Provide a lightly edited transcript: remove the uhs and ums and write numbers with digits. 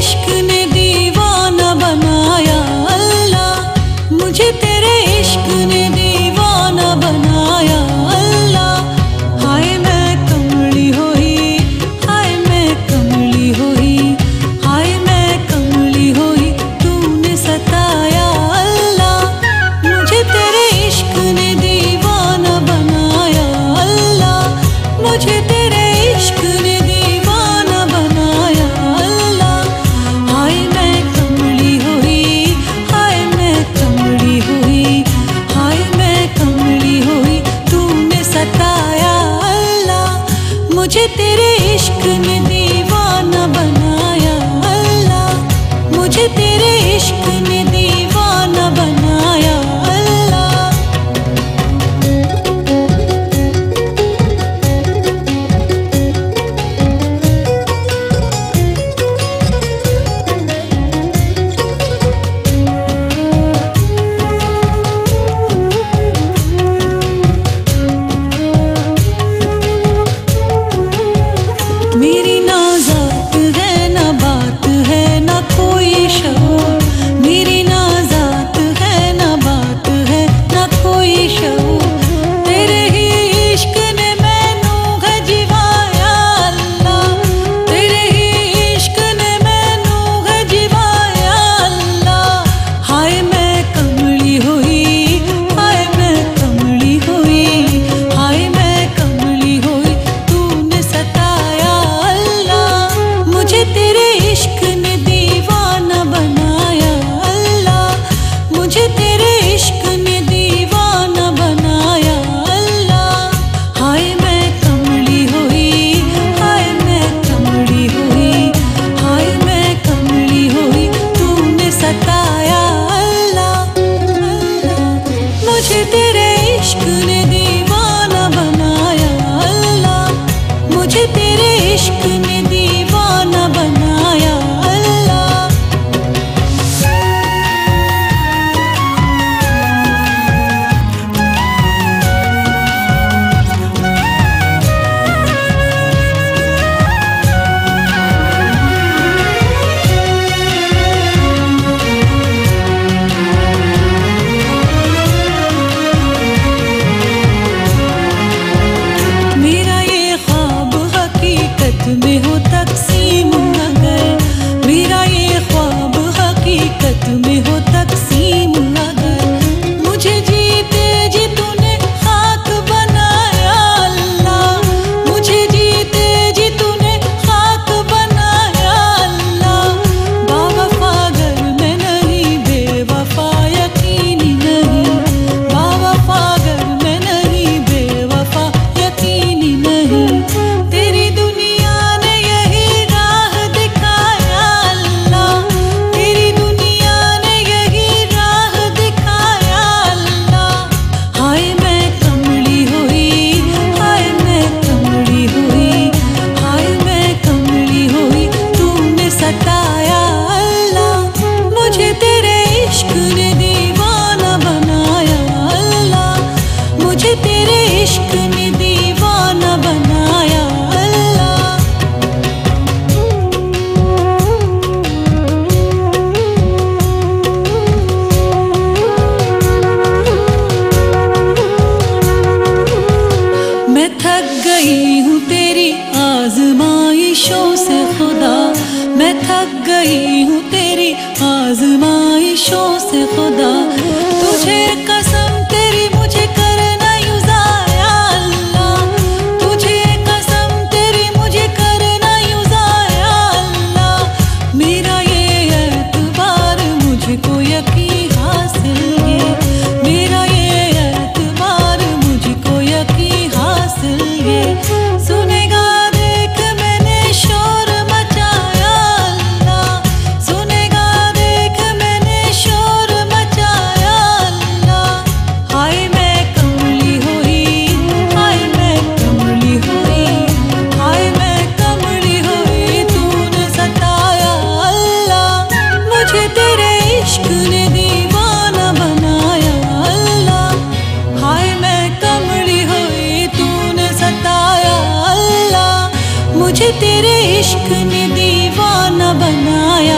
इश्क ने दीवाना बनाया अल्लाह, मुझे तेरे इश्क ने दीवाना बनाया अल्लाह। हाय मैं कमली होई, हाय मैं कमली होई, हाय मैं कमली होई, तूने सताया अल्लाह, मुझे तेरे इश्क ने दीवाना बनाया अल्लाह, मुझे तेरे इश्क ने मुझे तेरे इश्क ने दीवाना बनाया अल्लाह, मुझे तेरे इश्क ने दीवाना बनाया में हो तकसीम नगर, मेरा ये ख्वाब हकीकत में हो तकसीम नगर, मुझे जीते जी तूने खाक बनाया अल्लाह, मुझे जीते जी तूने खाक बनाया अल्लाह। बावफा घर में नहीं, बेवफा यकीनी नहीं, बावफा घर में नहीं, बेवफा यकीनी नहीं, तेरी आजमाइशों से खुदा, मैं थक गई हूँ तेरी आजमाइशों से खुदा, तुझे कसम तेरी मुझे करना युजाया अल्लाह, तुझे कसम तेरी मुझे करना युजाया अल्लाह। मेरा ये एतबार मुझको यकीन हासिल है, मेरा ये एतबार मुझको यकीन हासिल है, सुनेगा मुझे तेरे इश्क ने दीवाना बनाया।